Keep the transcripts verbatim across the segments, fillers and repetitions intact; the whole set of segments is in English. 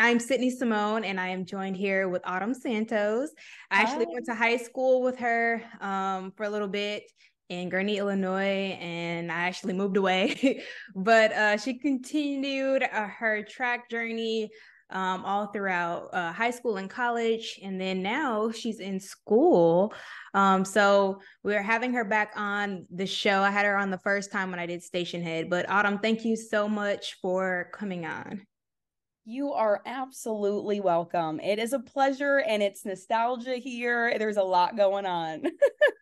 I'm Sydney Simone, and I am joined here with Autumn Santos. I actually Hi. went to high school with her um, for a little bit in Gurney, Illinois, and I actually moved away. But uh, she continued uh, her track journey um, all throughout uh, high school and college, and then now she's in school. Um, so we're having her back on the show. I had her on the first time when I did Station Head. But Autumn, thank you so much for coming on. You are absolutely welcome. It is a pleasure, and it's nostalgia here. There's a lot going on.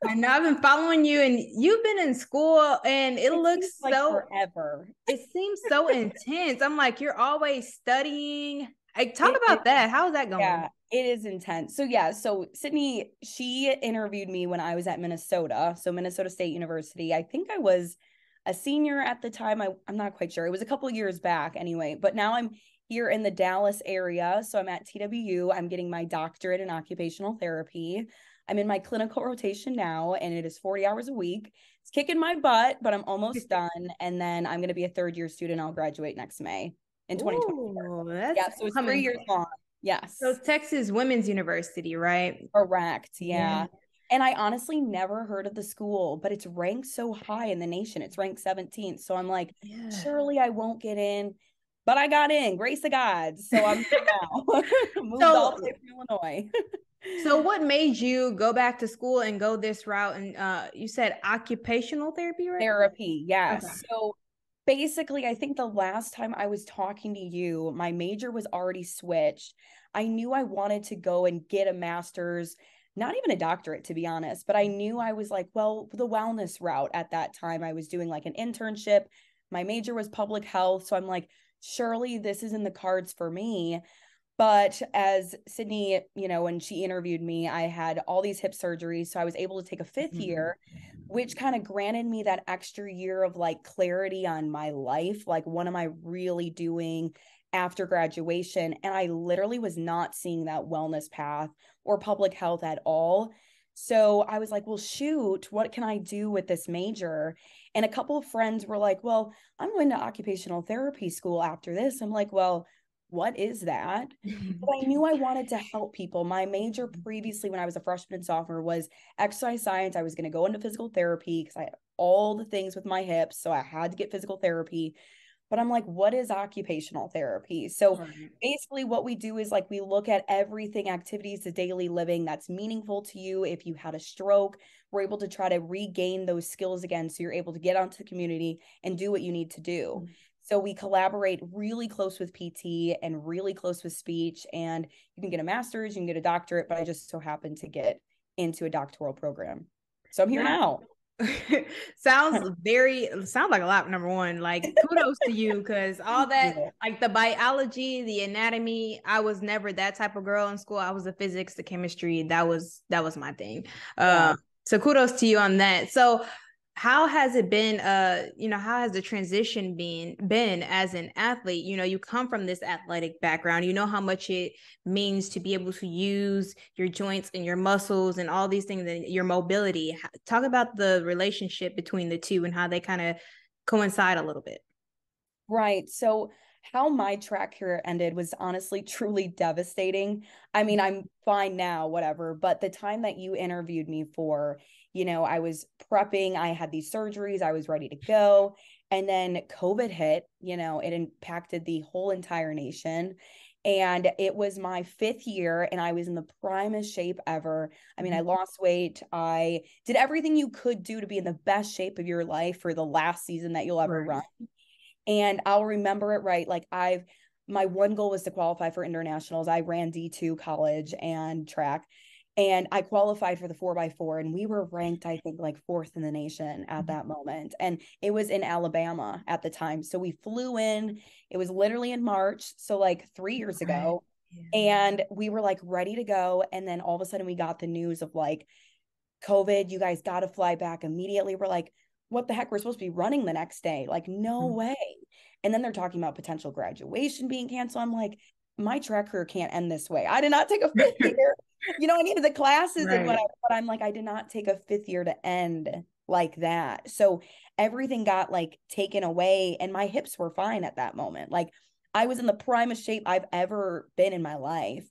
I know. I've been following you, and you've been in school, and it, it looks like so forever. It seems so intense. I'm like, you're always studying. Like, talk it, about it, that. How's that going? Yeah, it is intense. So yeah. So Sydney, she interviewed me when I was at Minnesota. So Minnesota State University. I think I was a senior at the time. I, I'm not quite sure. It was a couple of years back, anyway. But now I'm here in the Dallas area. So I'm at T W U. I'm getting my doctorate in occupational therapy. I'm in my clinical rotation now, and it is forty hours a week. It's kicking my butt, but I'm almost done. And then I'm going to be a third year student. I'll graduate next May in twenty twenty-four. That's yeah, so it's three years long. Yes. So Texas Women's University, right? Correct. Yeah. yeah. And I honestly never heard of the school, but it's ranked so high in the nation. It's ranked seventeenth. So I'm like, yeah. surely I won't get in. But I got in, grace of God. So I'm here now. Moved so, all the way from Illinois. So what made you go back to school and go this route? And uh, you said occupational therapy, right? Therapy, yes. Okay. So basically, I think the last time I was talking to you, my major was already switched. I knew I wanted to go and get a master's, not even a doctorate, to be honest. But I knew I was like, well, the wellness route at that time. I was doing like an internship. My major was public health. So I'm like, surely this is in the cards for me. But as Sydney, you know, when she interviewed me, I had all these hip surgeries. So I was able to take a fifth mm-hmm. year, which kind of granted me that extra year of like clarity on my life. Like, what am I really doing after graduation? And I literally was not seeing that wellness path or public health at all. So I was like, well, shoot, what can I do with this major? And a couple of friends were like, well, I'm going to occupational therapy school after this. I'm like, well, what is that? But I knew I wanted to help people. My major previously, when I was a freshman and sophomore, was exercise science. I was going to go into physical therapy because I had all the things with my hips. So I had to get physical therapy. But I'm like, what is occupational therapy? So right. basically what we do is like, we look at everything, activities, the daily living that's meaningful to you. If you had a stroke, we're able to try to regain those skills again. So you're able to get onto the community and do what you need to do. Mm-hmm. So we collaborate really close with P T and really close with speech, and you can get a master's, you can get a doctorate, but I just so happened to get into a doctoral program. So I'm here yeah. now. sounds very sounds like a lot. Number one, like, kudos to you, because all that, like the biology, the anatomy, I was never that type of girl in school. I was the physics, the chemistry, that was that was my thing. Uh, so kudos to you on that. So how has it been, uh you know, how has the transition been been as an athlete? You know, you come from this athletic background, you know how much it means to be able to use your joints and your muscles and all these things and your mobility. Talk about the relationship between the two and how they kind of coincide a little bit. Right. So how my track career ended was honestly truly devastating. I mean, I'm fine now, whatever, but the time that you interviewed me for, you know, I was prepping, I had these surgeries, I was ready to go. And then COVID hit, you know, it impacted the whole entire nation. And it was my fifth year and I was in the primest shape ever. I mean, I lost weight. I did everything you could do to be in the best shape of your life for the last season that you'll ever right. run. And I'll remember it right. Like, I've, my one goal was to qualify for internationals. I ran D two college and track, and I qualified for the four by four. And we were ranked, I think, like fourth in the nation at that moment. And it was in Alabama at the time. So we flew in, it was literally in March. So like three years ago, yeah. and we were like ready to go. And then all of a sudden we got the news of like, COVID, you guys got to fly back immediately. We're like, what the heck? We're supposed to be running the next day. Like, no way. And then they're talking about potential graduation being canceled. I'm like, my track career can't end this way. I did not take a fifth year. You know, I needed the classes, right. and what I, but I'm like, I did not take a fifth year to end like that. So everything got like taken away, and my hips were fine at that moment. Like I was in the primest shape I've ever been in my life.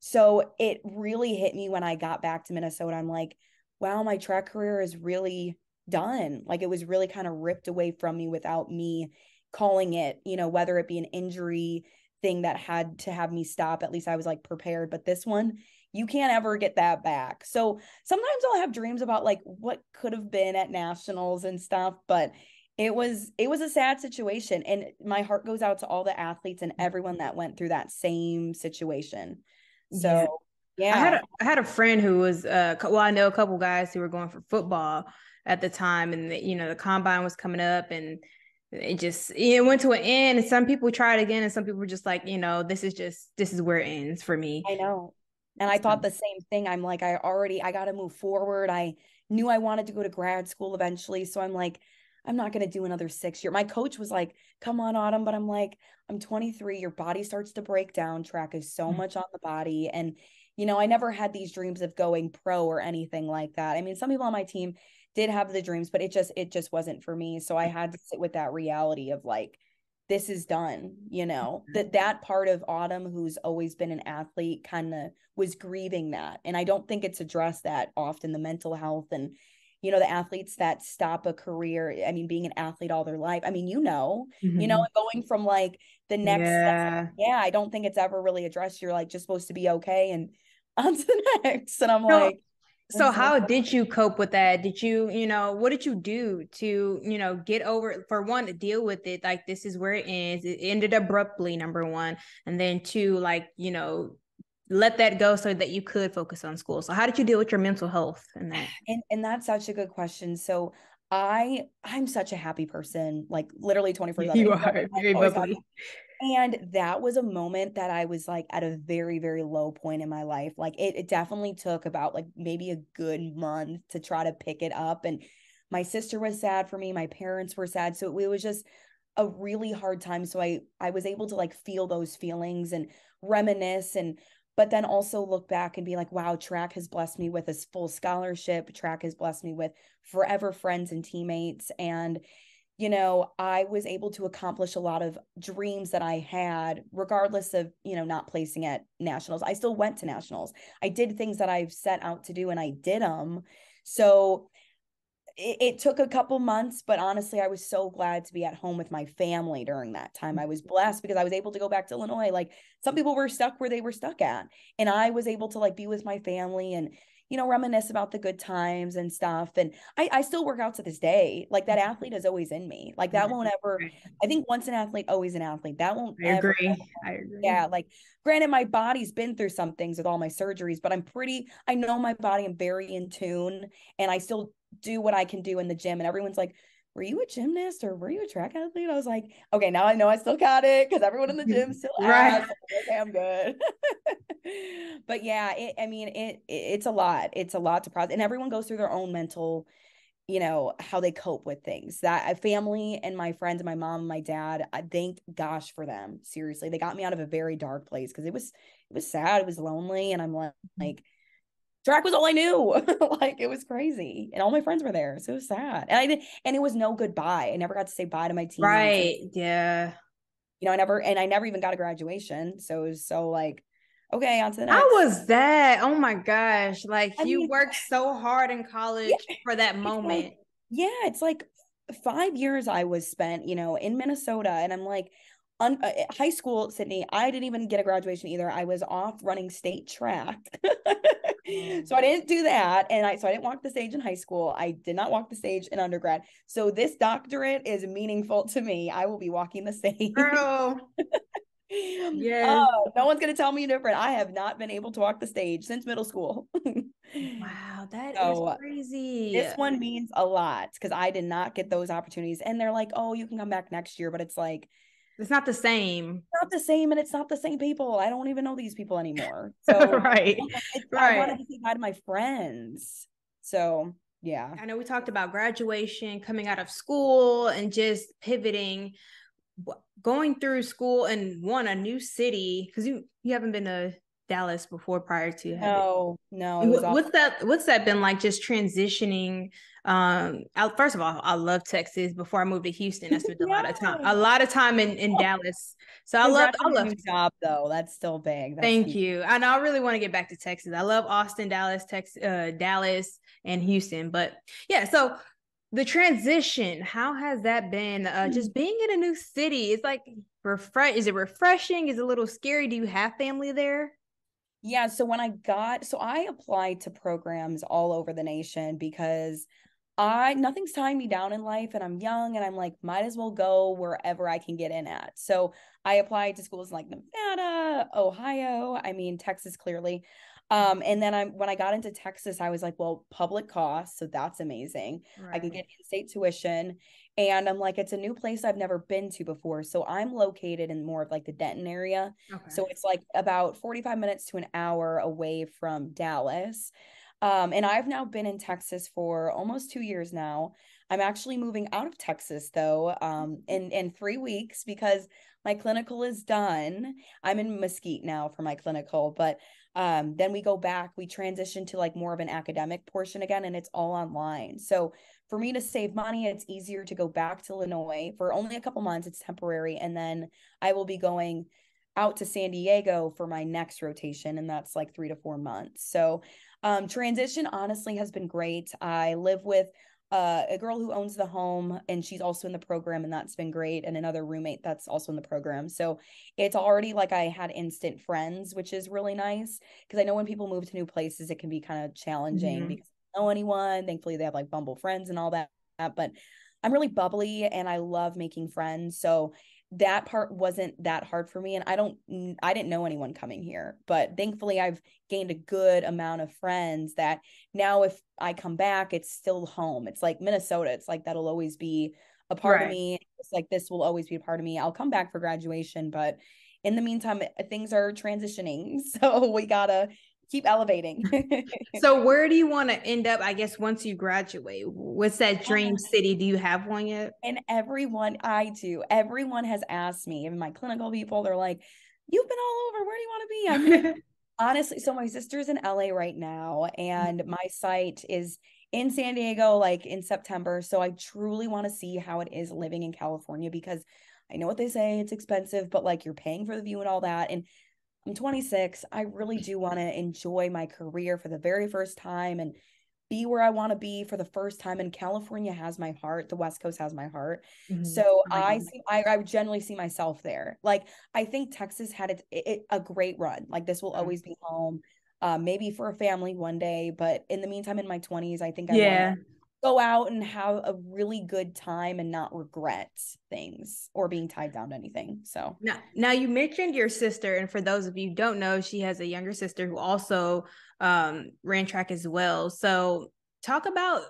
So it really hit me when I got back to Minnesota. I'm like, wow, my track career is really done. Like it was really kind of ripped away from me without me calling it, you know, whether it be an injury thing that had to have me stop. At least I was like prepared, but this one, you can't ever get that back. So sometimes I'll have dreams about like what could have been at nationals and stuff, but it was, it was a sad situation. And my heart goes out to all the athletes and everyone that went through that same situation. So yeah, yeah. I had a, I had a friend who was, uh, well, I know a couple guys who were going for football at the time, and the, you know, the combine was coming up, and it just, it went to an end, and some people tried again, and some people were just like, you know, this is just, this is where it ends for me. I know. And I thought the same thing. I'm like, I already, I got to move forward. I knew I wanted to go to grad school eventually. So I'm like, I'm not going to do another six year. My coach was like, come on, Autumn. But I'm like, I'm twenty-three. Your body starts to break down. Track is so mm-hmm. much on the body. And, you know, I never had these dreams of going pro or anything like that. I mean, some people on my team did have the dreams, but it just, it just wasn't for me. So I had to sit with that reality of like, this is done, you know, mm-hmm. that that part of Autumn, who's always been an athlete, kind of was grieving that. And I don't think it's addressed that often, the mental health and, you know, the athletes that stop a career. I mean, being an athlete all their life, I mean, you know, mm-hmm. you know, and going from like the next, yeah. step, yeah, I don't think it's ever really addressed. You're like, just supposed to be okay. And on to the next. And I'm no. like, so how did you cope with that? Did you, you know, what did you do to, you know, get over it? For one, to deal with it, like, this is where it ends. It ended abruptly, number one. And then two, like, you know, let that go so that you could focus on school. So how did you deal with your mental health and that? And, and that's such a good question. So I, I'm such a happy person, like literally twenty-four seven. You are very bubbly. And that was a moment that I was like at a very, very low point in my life. Like it, it definitely took about like maybe a good month to try to pick it up. And my sister was sad for me. My parents were sad. So it, it was just a really hard time. So I, I was able to like feel those feelings and reminisce, and, but then also look back and be like, wow, track has blessed me with a full scholarship. Track has blessed me with forever friends and teammates. And you know, I was able to accomplish a lot of dreams that I had, regardless of, you know, not placing at nationals. I still went to nationals. I did things that I've set out to do, and I did them. So it, it took a couple months, but honestly, I was so glad to be at home with my family during that time. I was blessed because I was able to go back to Illinois. Like some people were stuck where they were stuck at, and I was able to like be with my family and, you know, reminisce about the good times and stuff. And I, I still work out to this day. Like that athlete is always in me. Like that won't ever, I think once an athlete, always an athlete. That won't I ever. Agree. Ever. I agree. Yeah. Like granted, my body's been through some things with all my surgeries, but I'm pretty, I know my body, I'm very in tune, and I still do what I can do in the gym. And everyone's like, were you a gymnast or were you a track athlete? I was like, okay, now I know I still got it, because everyone in the gym still right. asks. Okay, I'm good. But yeah, it, I mean, it, it it's a lot. It's a lot to process. And everyone goes through their own mental, you know, how they cope with things. That family and my friends, my mom, and my dad, I thank gosh for them. Seriously, they got me out of a very dark place, because it was, it was sad. It was lonely. And I'm like, like track was all I knew. Like it was crazy, and all my friends were there, so it was sad. And I did, and it was no goodbye. I never got to say bye to my team. Right? Yeah. You know, I never, and I never even got a graduation. So it was so like, okay, on to the next. How was that? Oh my gosh! Like I you mean, worked so hard in college yeah, for that moment. Like, yeah, it's like five years I was spent, you know, in Minnesota, and I'm like, Un- uh, high school, Sydney, I didn't even get a graduation either. I was off running state track. So I didn't do that. And I, so I didn't walk the stage in high school. I did not walk the stage in undergrad. So this doctorate is meaningful to me. I will be walking the stage. Girl. Yes. Oh, no one's going to tell me different. I have not been able to walk the stage since middle school. Wow, that so, is crazy. This one means a lot, because I did not get those opportunities. And they're like, oh, you can come back next year. But it's like, it's not the same. It's not the same, and it's not the same people. I don't even know these people anymore. So right. right. I wanted to say bye to my friends. So yeah. I know we talked about graduation, coming out of school, and just pivoting. going through school and one, a new city, because you, you haven't been to Dallas before prior to. No, it? no. It was what's awful. that? What's that been like? Just transitioning. Um, I, first of all, I love Texas. Before I moved to Houston, I spent yeah. a lot of time, a lot of time in, in Dallas. So I love, I love job though. That's still big. That's Thank huge. you. And I really want to get back to Texas. I love Austin, Dallas, Texas, uh, Dallas, and Houston. But yeah, so. The transition, how has that been? Uh, just being in a new city, it's like, refresh. is it refreshing? Is it a little scary? Do you have family there? Yeah, so when I got, so I applied to programs all over the nation because I, nothing's tying me down in life and I'm young and I'm like, might as well go wherever I can get in at. So I applied to schools like Nevada, Ohio, I mean, Texas clearly. Um, and then I, when I got into Texas, I was like, well, public costs. So that's amazing. Right. I can get in-state tuition. And I'm like, it's a new place I've never been to before. So I'm located in more of like the Denton area. Okay. So it's like about forty-five minutes to an hour away from Dallas. Um, and I've now been in Texas for almost two years now. I'm actually moving out of Texas though, um, in, in three weeks because my clinical is done. I'm in Mesquite now for my clinical, but Um, then we go back, we transition to like more of an academic portion again, and it's all online. So for me to save money, it's easier to go back to Illinois for only a couple months. It's temporary. And then I will be going out to San Diego for my next rotation. And that's like three to four months. So um, transition honestly has been great. I live with uh, a girl who owns the home and she's also in the program, and that's been great. And another roommate that's also in the program. So it's already like I had instant friends, which is really nice. Cause I know when people move to new places, it can be kind of challenging mm-hmm. because I don't know anyone. Thankfully they have like Bumble friends and all that, but I'm really bubbly and I love making friends. So that part wasn't that hard for me. And I don't, I didn't know anyone coming here, but thankfully I've gained a good amount of friends that now if I come back, it's still home. It's like Minnesota. It's like, that'll always be a part right. of me. It's like, this will always be a part of me. I'll come back for graduation, but in the meantime, things are transitioning. So we gotta keep elevating. So where do you want to end up, I guess, once you graduate? What's that dream city? Do you have one yet? And everyone, I do. Everyone has asked me, even my clinical people, they're like, you've been all over. Where do you want to be? I mean, honestly, so my sister's in L A right now, and my site is in San Diego, like in September. So I truly want to see how it is living in California, because I know what they say, it's expensive, but like you're paying for the view and all that. And I'm twenty-six. I really do want to enjoy my career for the very first time and be where I want to be for the first time. And California has my heart. The West Coast has my heart. Mm-hmm. So oh, I, see, I I generally see myself there. Like, I think Texas had it, it, a great run. Like, this will always be home, uh, maybe for a family one day. But in the meantime, in my twenties, I think I yeah. want to go out and have a really good time and not regret things or being tied down to anything. So now, now you mentioned your sister, and for those of you who don't know, she has a younger sister who also um, ran track as well. So talk about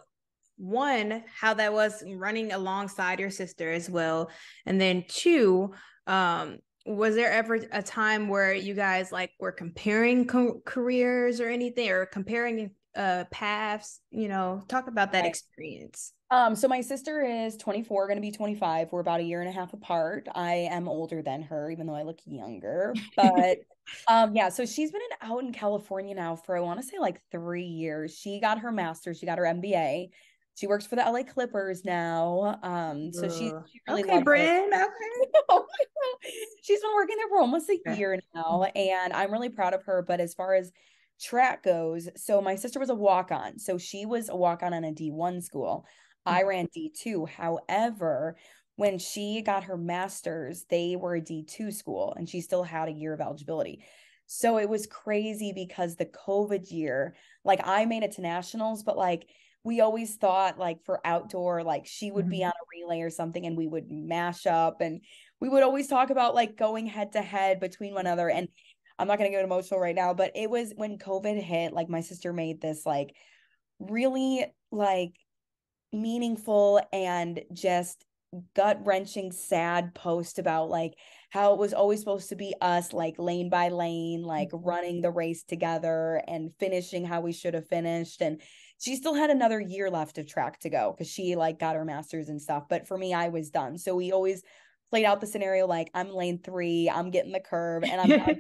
one, how that was running alongside your sister as well. And then two, um, was there ever a time where you guys like were comparing co- careers or anything, or comparing uh, paths, you know, talk about that right. experience. Um, so my sister is twenty-four, going to be twenty-five. We're about a year and a half apart. I am older than her, even though I look younger, but, um, yeah, so she's been in, out in California now for, I want to say like three years. She got her master's, she got her M B A. She works for the L A Clippers now. Um, so she, she really okay, Bryn, okay. She's been working there for almost a year now, and I'm really proud of her. But as far as track goes, so my sister was a walk-on. So she was a walk-on in a D one school. I ran D two. However, when she got her master's, they were a D two school, and she still had a year of eligibility. So it was crazy because the COVID year, like I made it to nationals, but like we always thought like for outdoor, like she would be on a relay or something and we would mash up, and we would always talk about like going head to head between one another. And I'm not going to get emotional right now, but it was when COVID hit, like my sister made this like really like meaningful and just gut-wrenching, sad post about like how it was always supposed to be us, like lane by lane, like running the race together and finishing how we should have finished. And she still had another year left of track to go because she like got her master's and stuff. But for me, I was done. So we always played out the scenario like I'm lane three, I'm getting the curb, and I'm not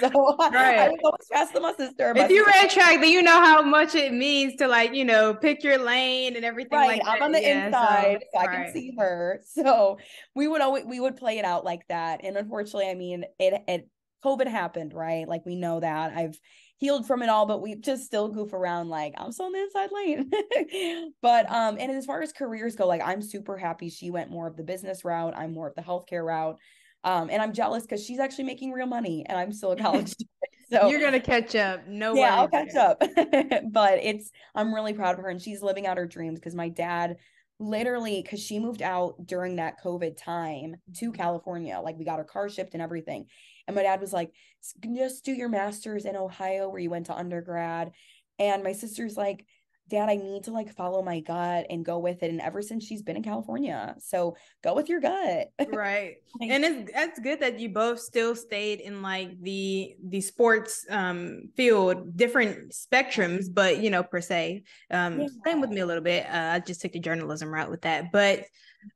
so right. I, I was always faster than my sister. My if you sister. ran track, then you know how much it means to like, you know, pick your lane and everything. Right. Like I'm that. on the yeah, inside, so, so I right. can see her. So we would always we would play it out like that. And unfortunately, I mean, it it COVID happened, right? Like we know that. I've healed from it all, but we just still goof around like I'm still on the inside lane. But um, and as far as careers go, like I'm super happy she went more of the business route. I'm more of the healthcare route. Um, and I'm jealous because she's actually making real money and I'm still a college student. So you're going to catch up. No way. Yeah, I'll catch up. But it's, I'm really proud of her and she's living out her dreams because my dad literally, because she moved out during that COVID time to California. Like we got her car shipped and everything. And my dad was like, just do your master's in Ohio where you went to undergrad. And my sister's like, Dad, I need to like follow my gut and go with it. And ever since she's been in California, so go with your gut. Right. Like, and it's, it's good that you both still stayed in like the, the sports um, field, different spectrums, but you know, per se, um, yeah. same with me a little bit. Uh, I just took the journalism route with that. But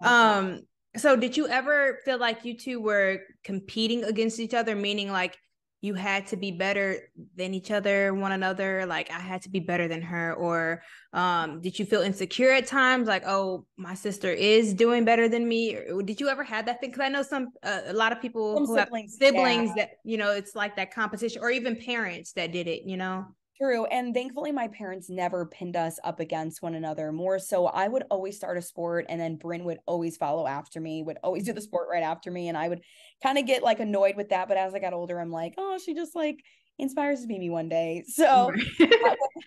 um, so did you ever feel like you two were competing against each other? Meaning like, you had to be better than each other, one another, like I had to be better than her, or um, did you feel insecure at times? Like, oh, my sister is doing better than me. Or did you ever have that thing? Cause I know some, uh, a lot of people some who siblings, have siblings yeah. that, you know, it's like that competition or even parents that did it, you know? True. And thankfully my parents never pinned us up against one another more. So I would always start a sport and then Bryn would always follow after me, would always do the sport right after me. And I would kind of get like annoyed with that. But as I got older, I'm like, oh, she just like inspires me one day. So when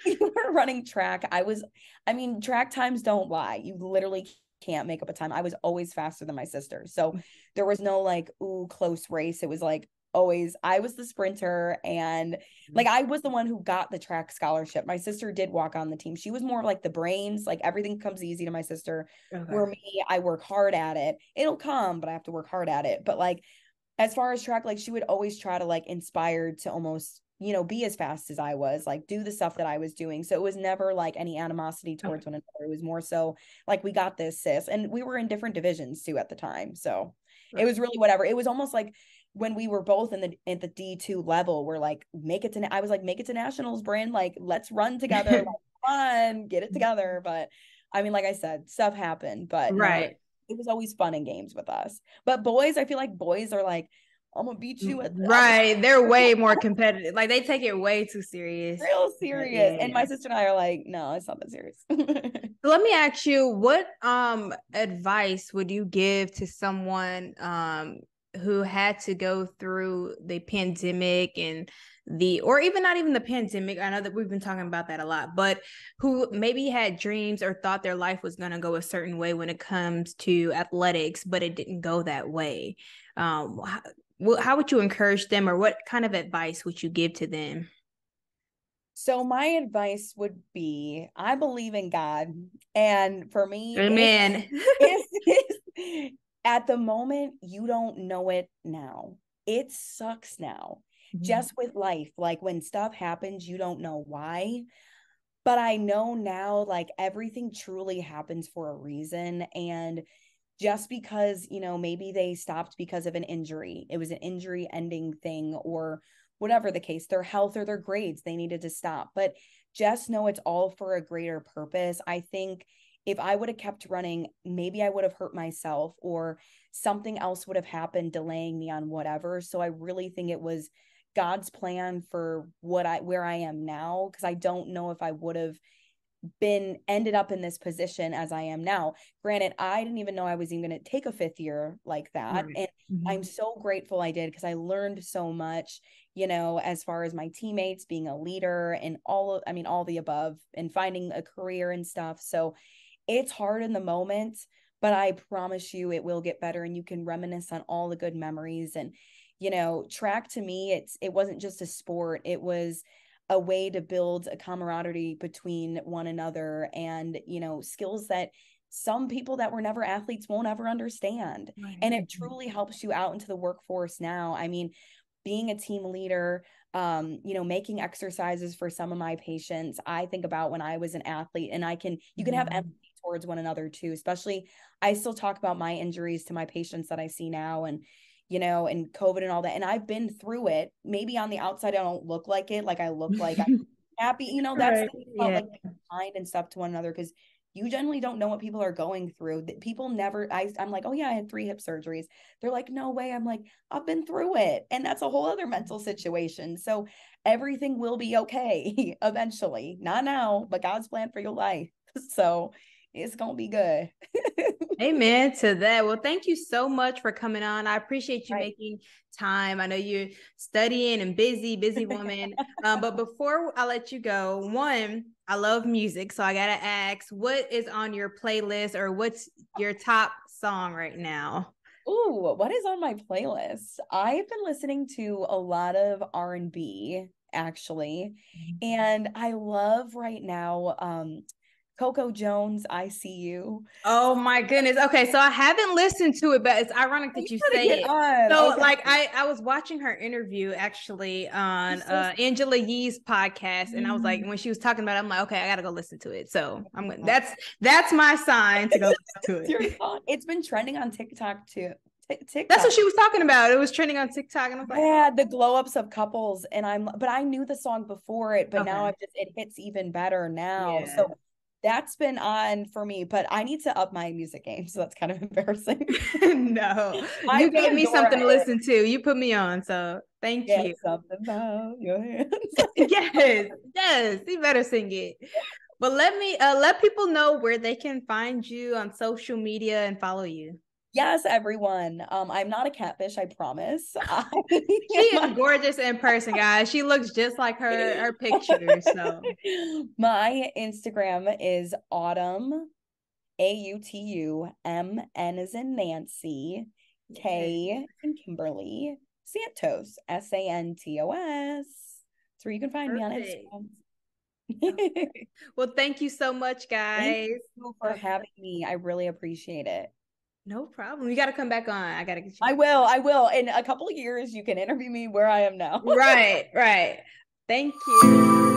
we were running track, I was, I mean, track times don't lie. You literally can't make up a time. I was always faster than my sister. So there was no like, ooh, close race. It was like, always, I was the sprinter and like, I was the one who got the track scholarship. My sister did walk on the team. She was more like the brains, like everything comes easy to my sister. Okay. Where me, I work hard at it. It'll come, but I have to work hard at it. But like, as far as track, like she would always try to like inspire to almost, you know, be as fast as I was, like do the stuff that I was doing. So it was never like any animosity towards okay. one another. It was more so like, we got this, sis. And we were in different divisions too at the time. So right. It was really whatever. It was almost like, when we were both in the at the D two level, we're like, make it to, I was like, make it to nationals, Bryn, like, let's run together, like, fun, get it together. But I mean, like I said, stuff happened, but right. You know, it was always fun and games with us. But boys, I feel like boys are like, I'm gonna beat you. At right. They're way more competitive. Like they take it way too serious. Real serious. Yeah. And my sister and I are like, no, it's not that serious. So let me ask you, what um advice would you give to someone um who had to go through the pandemic and the, or even not even the pandemic. I know that we've been talking about that a lot, but who maybe had dreams or thought their life was going to go a certain way when it comes to athletics, but it didn't go that way. Um, how, how would you encourage them or what kind of advice would you give to them? So my advice would be, I believe in God. And for me, amen. It's, it's, it's, at the moment, you don't know it now. It sucks now. Mm-hmm. Just with life, like when stuff happens, you don't know why. But I know now, like everything truly happens for a reason. And just because, you know, maybe they stopped because of an injury, it was an injury ending thing or whatever the case, their health or their grades, they needed to stop. But just know it's all for a greater purpose. I think if I would have kept running, maybe I would have hurt myself or something else would have happened delaying me on whatever. So I really think it was God's plan for what I, where I am now. Cause I don't know if I would have been ended up in this position as I am now. Granted, I didn't even know I was even going to take a fifth year like that. Right. And mm-hmm. I'm so grateful I did. Cause I learned so much, you know, as far as my teammates, being a leader and all of, I mean, all the above and finding a career and stuff. So it's hard in the moment, but I promise you it will get better and you can reminisce on all the good memories. And, you know, track to me, it's, it wasn't just a sport. It was a way to build a camaraderie between one another and, you know, skills that some people that were never athletes won't ever understand. Right. And it truly helps you out into the workforce now. I mean, being a team leader, um, you know, making exercises for some of my patients, I think about when I was an athlete and I can, you can have empathy towards one another too, especially I still talk about my injuries to my patients that I see now, and, you know, and COVID and all that. And I've been through it. Maybe on the outside, I don't look like it. Like I look like I'm happy, you know, that's right. the thing about yeah. like mind and stuff to one another. Cause you generally don't know what people are going through. People never, I, I'm like, oh yeah, I had three hip surgeries. They're like, no way. I'm like, I've been through it. And that's a whole other mental situation. So everything will be okay eventually. Not now, but God's plan for your life. So it's going to be good. Amen to that. Well, thank you so much for coming on. I appreciate you right. making time. I know you're studying and busy, busy woman. um, but before I let you go, one, I love music. So I got to ask, what is on your playlist or what's your top song right now? Ooh, what is on my playlist? I've been listening to a lot of R and B actually. And I love right now, um, Coco Jones, I See You. Oh my goodness. Okay. So I haven't listened to it, but it's ironic that you, you say it. On. So okay. like I, I was watching her interview actually on so uh, Angela Yee's podcast. Mm-hmm. And I was like, when she was talking about it, I'm like, okay, I got to go listen to it. So I'm going to, that's, that's my sign to go listen to it. It's been trending on TikTok too. TikTok. That's what she was talking about. It was trending on TikTok, and I'm like, yeah, the glow ups of couples. And I'm, but I knew the song before it, but okay. now I've just, it hits even better now. Yeah. So that's been on for me, but I need to up my music game. So that's kind of embarrassing. No, I you gave me something it. to listen to. You put me on. So thank yeah, you. Something about your hands. Yes. Yes. You better sing it. But let me uh, let people know where they can find you on social media and follow you. Yes, everyone. Um, I'm not a catfish, I promise. I, she is gorgeous in person, guys. She looks just like her her picture. So my Instagram is Autumn, A U T U M, N as in Nancy, K and Kimberly, Santos, S A N T O S. That's where you can find Perfect. me on Instagram. Well, thank you so much, guys. Thank you for having me. I really appreciate it. No problem. You got to come back on. I got to get you. I will. I will. In a couple of years, you can interview me where I am now. Right. Right. Thank you.